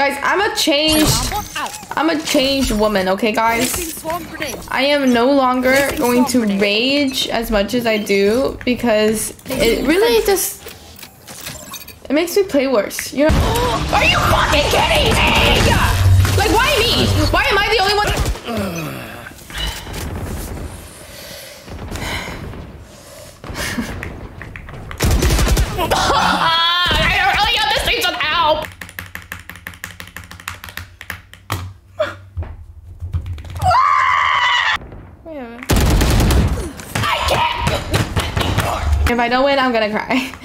Guys, I'm a changed woman, okay guys? I am no longer going to rage as much as I do because it really just... it makes me play worse. You know? Are you fucking kidding me? Like, why me? Why am I the only one? I don't really have this thing without. Wait a minute. I can't. If I don't win, I'm gonna cry.